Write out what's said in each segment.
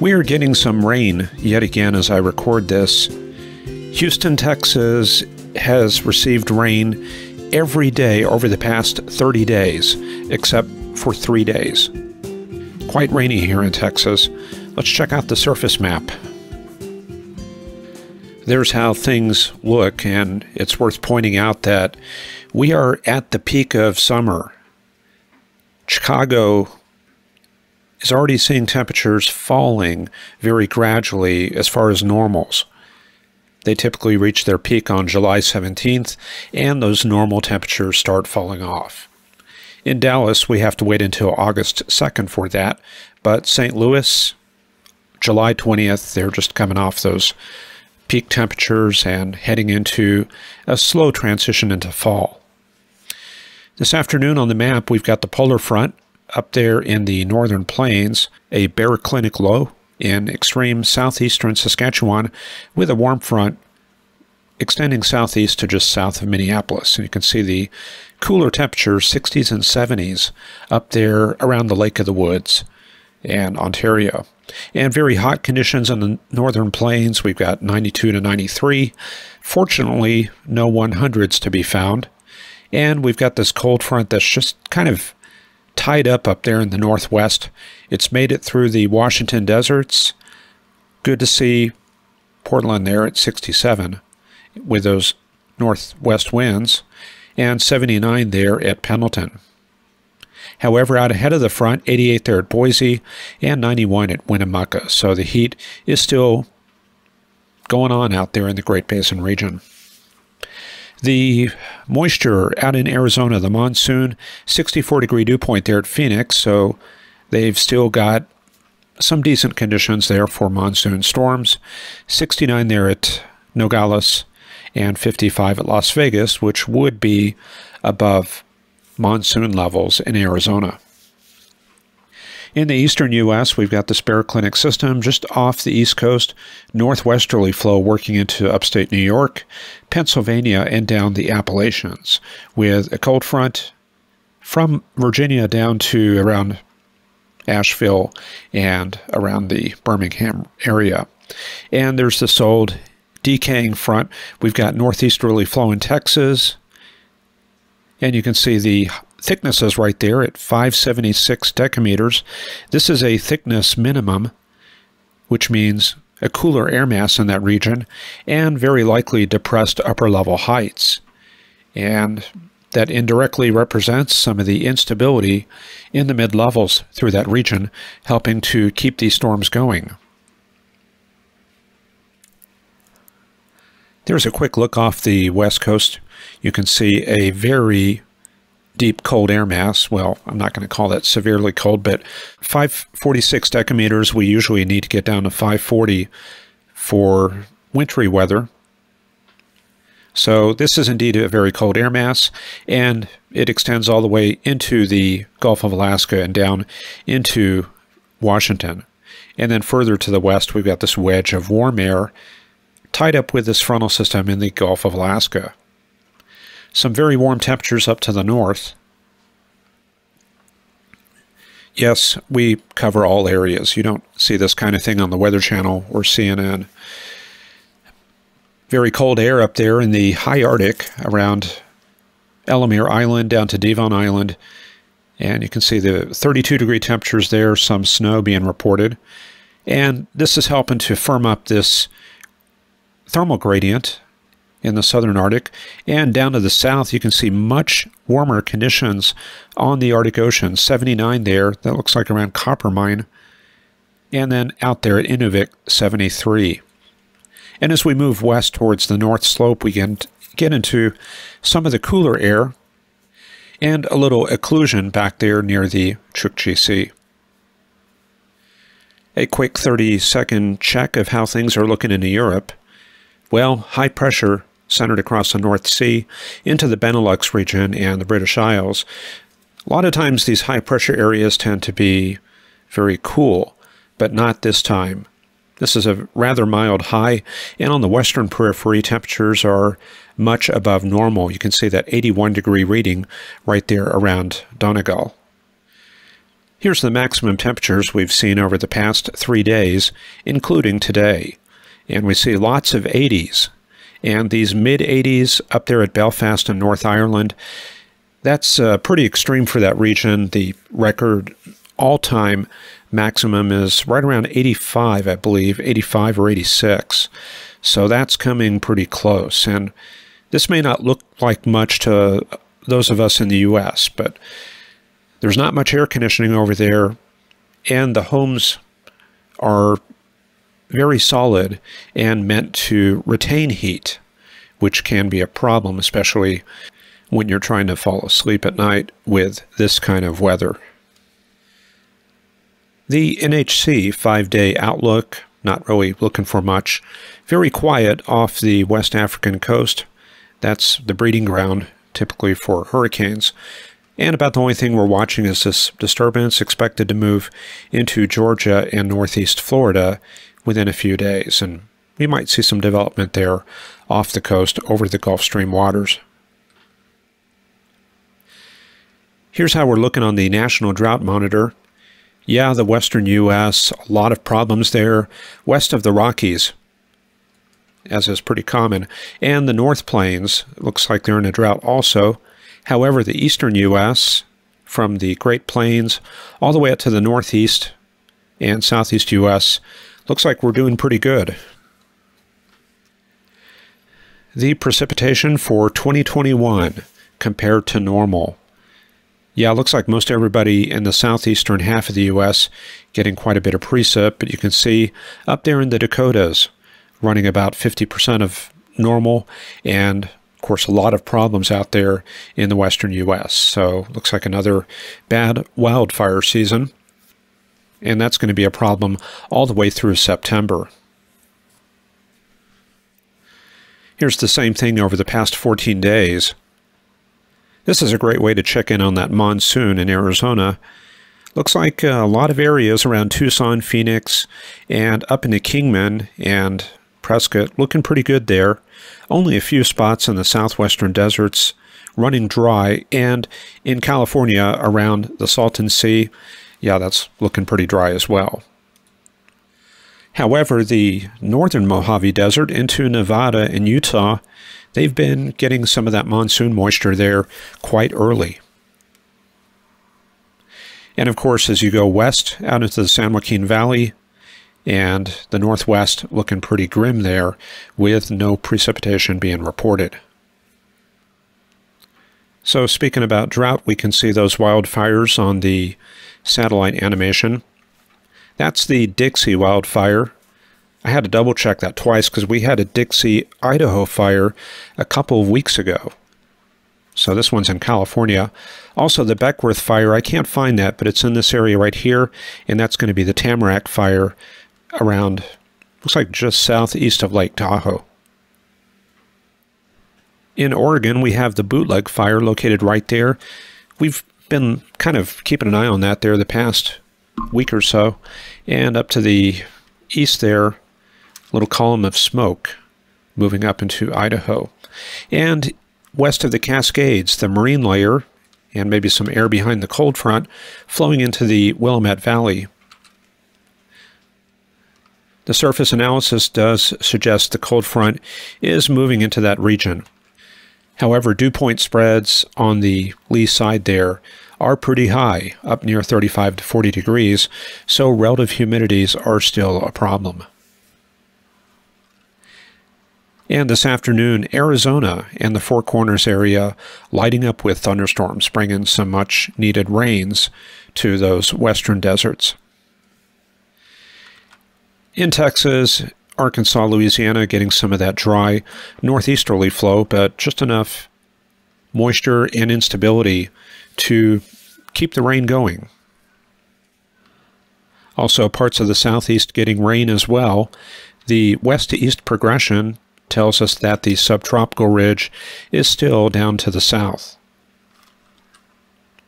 We are getting some rain yet again as I record this. Houston, Texas has received rain every day over the past 30 days, except for 3 days. Quite rainy here in Texas. Let's check out the surface map. There's how things look, and it's worth pointing out that we are at the peak of summer. Chicago is already seeing temperatures falling very gradually as far as normals. They typically reach their peak on July 17th, and those normal temperatures start falling off. In Dallas, we have to wait until August 2nd for that, but St. Louis, July 20th, they're just coming off those peak temperatures and heading into a slow transition into fall. This afternoon on the map, we've got the polar front up there in the northern plains, a baroclinic low in extreme southeastern Saskatchewan with a warm front extending southeast to just south of Minneapolis. And you can see the cooler temperatures, 60s and 70s, up there around the Lake of the Woods and Ontario. And very hot conditions in the northern plains. We've got 92 to 93. Fortunately, no 100s to be found. And we've got this cold front that's just kind of tied up there in the northwest. It's made it through the Washington deserts. Good to see Portland there at 67 with those northwest winds, and 79 there at Pendleton. However, out ahead of the front, 88 there at Boise and 91 at Winnemucca. So the heat is still going on out there in the Great Basin region. The moisture out in Arizona, the monsoon, 64-degree dew point there at Phoenix. So they've still got some decent conditions there for monsoon storms. 69 there at Nogales and 55 at Las Vegas, which would be above monsoon levels in Arizona. In the eastern U.S., we've got this baroclinic system just off the east coast, northwesterly flow working into upstate New York, Pennsylvania, and down the Appalachians, with a cold front from Virginia down to around Asheville and around the Birmingham area. And there's this old decaying front. We've got northeasterly flow in Texas, and you can see the thicknesses right there at 576 decameters. This is a thickness minimum, which means a cooler air mass in that region and very likely depressed upper level heights. And that indirectly represents some of the instability in the mid-levels through that region, helping to keep these storms going. There's a quick look off the west coast. You can see a very deep cold air mass. Well, I'm not going to call that severely cold, but 546 decameters. We usually need to get down to 540 for wintry weather. So this is indeed a very cold air mass, and it extends all the way into the Gulf of Alaska and down into Washington. And then further to the west, we've got this wedge of warm air tied up with this frontal system in the Gulf of Alaska. Some very warm temperatures up to the north. Yes, we cover all areas. You don't see this kind of thing on the Weather Channel or CNN. Very cold air up there in the high Arctic around Elamir Island down to Devon Island. And you can see the 32-degree temperatures there, some snow being reported. And this is helping to firm up this thermal gradient in the southern Arctic, and down to the south you can see much warmer conditions on the Arctic Ocean. 79 there, that looks like around Coppermine, and then out there at Inuvik, 73. And as we move west towards the north slope, we can get into some of the cooler air and a little occlusion back there near the Chukchi Sea. A quick 30-second check of how things are looking into Europe. Well, high pressure centered across the North Sea into the Benelux region and the British Isles. A lot of times these high pressure areas tend to be very cool, but not this time. This is a rather mild high, and on the western periphery, temperatures are much above normal. You can see that 81-degree reading right there around Donegal. Here's the maximum temperatures we've seen over the past 3 days, including today. And we see lots of 80s. And these mid-80s up there at Belfast in North Ireland, that's pretty extreme for that region. The record all-time maximum is right around 85, I believe, 85 or 86. So that's coming pretty close. And this may not look like much to those of us in the U.S., but there's not much air conditioning over there, and the homes are very solid and meant to retain heat, which can be a problem, especially when you're trying to fall asleep at night with this kind of weather. The NHC 5-day outlook, not really looking for much. Very quiet off the West African coast. That's the breeding ground typically for hurricanes. And about the only thing we're watching is this disturbance expected to move into Georgia and northeast Florida within a few days. And we might see some development there off the coast over the Gulf Stream waters. Here's how we're looking on the National Drought Monitor. Yeah, the western U.S., a lot of problems there, west of the Rockies, as is pretty common, and the North Plains, looks like they're in a drought also. However, the eastern U.S., from the Great Plains all the way up to the northeast and southeast U.S., looks like we're doing pretty good. The precipitation for 2021 compared to normal. Yeah, it looks like most everybody in the southeastern half of the U.S. getting quite a bit of precip, but you can see up there in the Dakotas running about 50% of normal, and of course a lot of problems out there in the western U.S. So looks like another bad wildfire season, and that's going to be a problem all the way through September. Here's the same thing over the past 14 days. This is a great way to check in on that monsoon in Arizona. Looks like a lot of areas around Tucson, Phoenix, and up into Kingman and Prescott looking pretty good there. Only a few spots in the southwestern deserts running dry, and in California around the Salton Sea, yeah, that's looking pretty dry as well. However, the northern Mojave Desert into Nevada and Utah, they've been getting some of that monsoon moisture there quite early. And of course, as you go west out into the San Joaquin Valley and the Northwest, looking pretty grim there with no precipitation being reported. So speaking about drought, we can see those wildfires on the satellite animation. That's the Dixie wildfire. I had to double check that twice because we had a Dixie, Idaho fire a couple of weeks ago. So this one's in California. Also the Beckworth fire, I can't find that, but it's in this area right here, and that's going to be the Tamarack fire around, looks like just southeast of Lake Tahoe. In Oregon, we have the Bootleg fire located right there. We've been kind of keeping an eye on that there the past week or so, and up to the east there, little column of smoke moving up into Idaho. And west of the Cascades, the marine layer, and maybe some air behind the cold front, flowing into the Willamette Valley. The surface analysis does suggest the cold front is moving into that region. However, dew point spreads on the lee side there are pretty high, up near 35 to 40 degrees, so relative humidities are still a problem. And this afternoon, Arizona and the Four Corners area lighting up with thunderstorms, bringing some much-needed rains to those western deserts. In Texas, Arkansas, Louisiana, getting some of that dry northeasterly flow, but just enough moisture and instability to keep the rain going. Also, parts of the southeast getting rain as well. The west-to-east progression tells us that the subtropical ridge is still down to the south.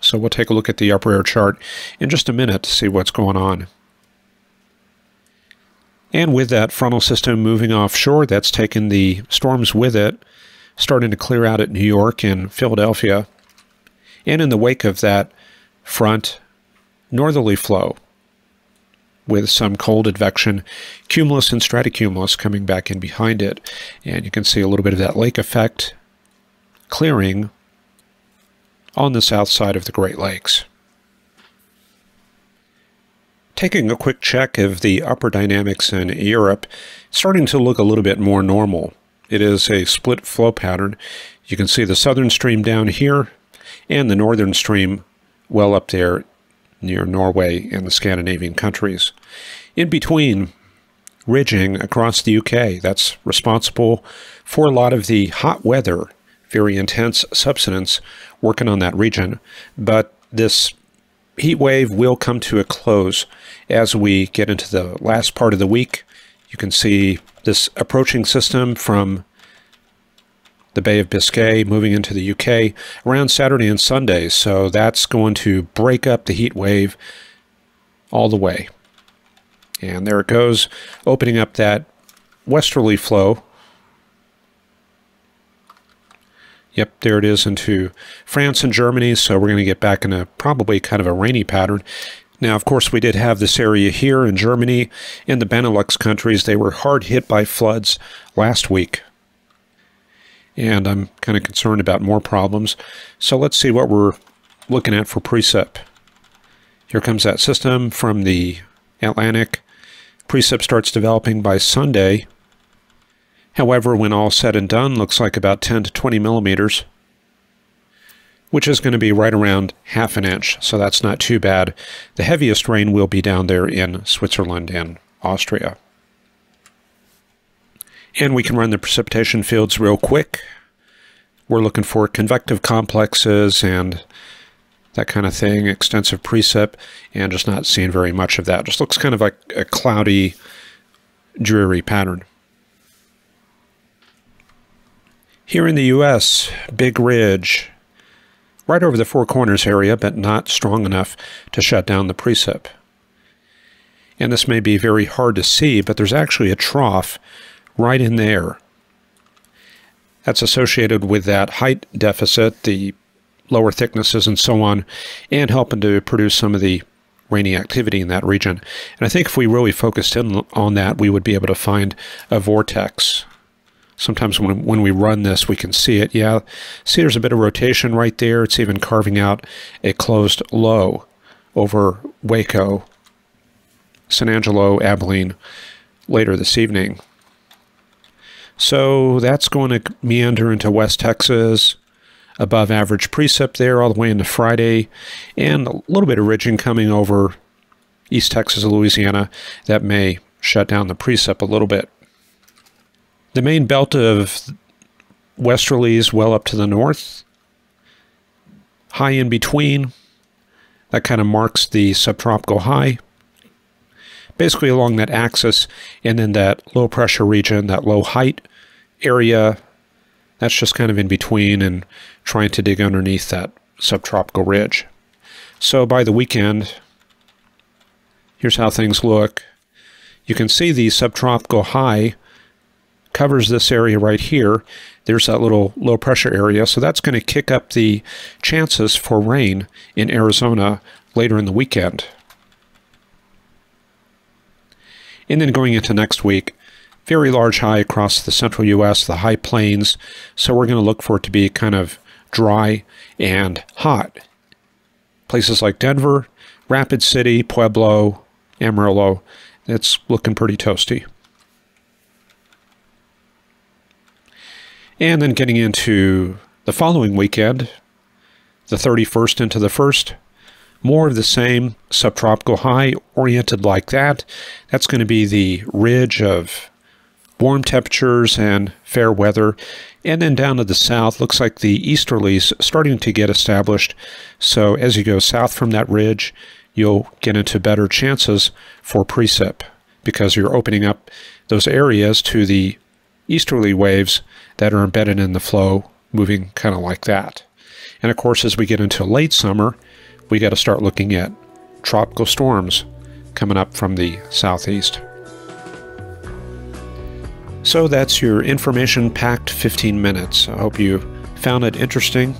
So we'll take a look at the upper air chart in just a minute to see what's going on. And with that frontal system moving offshore, that's taken the storms with it, starting to clear out at New York and Philadelphia. And in the wake of that front, northerly flow with some cold advection, cumulus and stratocumulus coming back in behind it. And you can see a little bit of that lake effect clearing on the south side of the Great Lakes. Taking a quick check of the upper dynamics in Europe, starting to look a little bit more normal. It is a split flow pattern. You can see the southern stream down here and the northern stream well up there near Norway and the Scandinavian countries. In between, ridging across the UK, that's responsible for a lot of the hot weather, very intense subsidence working on that region. But this heat wave will come to a close as we get into the last part of the week. You can see this approaching system from the Bay of Biscay moving into the UK around Saturday and Sunday. So that's going to break up the heat wave all the way. And there it goes, opening up that westerly flow. Yep, there it is into France and Germany. So we're going to get back in a probably kind of a rainy pattern. Now, of course, we did have this area here in Germany and the Benelux countries. They were hard hit by floods last week. And I'm kind of concerned about more problems. So let's see what we're looking at for precip. Here comes that system from the Atlantic. Precip starts developing by Sunday. However, when all said and done, looks like about 10 to 20 millimeters, which is going to be right around half an inch. So that's not too bad. The heaviest rain will be down there in Switzerland and Austria. And we can run the precipitation fields real quick. We're looking for convective complexes and that kind of thing, extensive precip, and just not seeing very much of that. Just looks kind of like a cloudy, dreary pattern. Here in the U.S., big ridge, right over the Four Corners area, but not strong enough to shut down the precip. And this may be very hard to see, but there's actually a trough right in there. That's associated with that height deficit, the lower thicknesses and so on, and helping to produce some of the rainy activity in that region. And I think if we really focused in on that, we would be able to find a vortex. Sometimes when we run this, we can see it. Yeah, see there's a bit of rotation right there. It's even carving out a closed low over Waco, San Angelo, Abilene later this evening. So that's going to meander into West Texas, above average precip there all the way into Friday, and a little bit of ridging coming over East Texas, Louisiana, that may shut down the precip a little bit. The main belt of westerlies well up to the north, high in between, that kind of marks the subtropical high, basically along that axis, and then that low pressure region, that low height area, that's just kind of in between and trying to dig underneath that subtropical ridge. So by the weekend, here's how things look. You can see the subtropical high covers this area right here. There's that little low pressure area. So that's going to kick up the chances for rain in Arizona later in the weekend. And then going into next week, very large high across the central U.S., the high plains. So we're going to look for it to be kind of dry and hot. Places like Denver, Rapid City, Pueblo, Amarillo, it's looking pretty toasty. And then getting into the following weekend, the 31st into the 1st, more of the same, subtropical high oriented like that. That's going to be the ridge of warm temperatures and fair weather. And then down to the south, looks like the easterlies starting to get established. So as you go south from that ridge, you'll get into better chances for precip because you're opening up those areas to the easterly waves that are embedded in the flow, moving kind of like that. And of course, as we get into late summer, we got to start looking at tropical storms coming up from the southeast. So that's your information-packed 15 minutes. I hope you found it interesting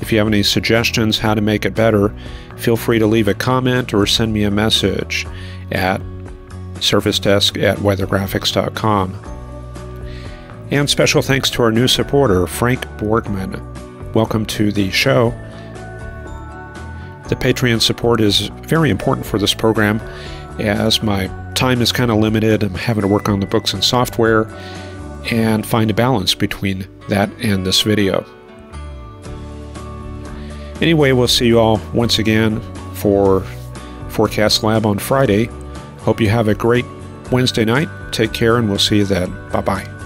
If you have any suggestions how to make it better, feel free to leave a comment or send me a message at surfacedesk@weathergraphics.com. And special thanks to our new supporter, Frank Borgman. Welcome to the show. The Patreon support is very important for this program, as my time is kind of limited. I'm having to work on the books and software and find a balance between that and this video. Anyway, we'll see you all once again for Forecast Lab on Friday. Hope you have a great Wednesday night. Take care, and we'll see you then. Bye-bye.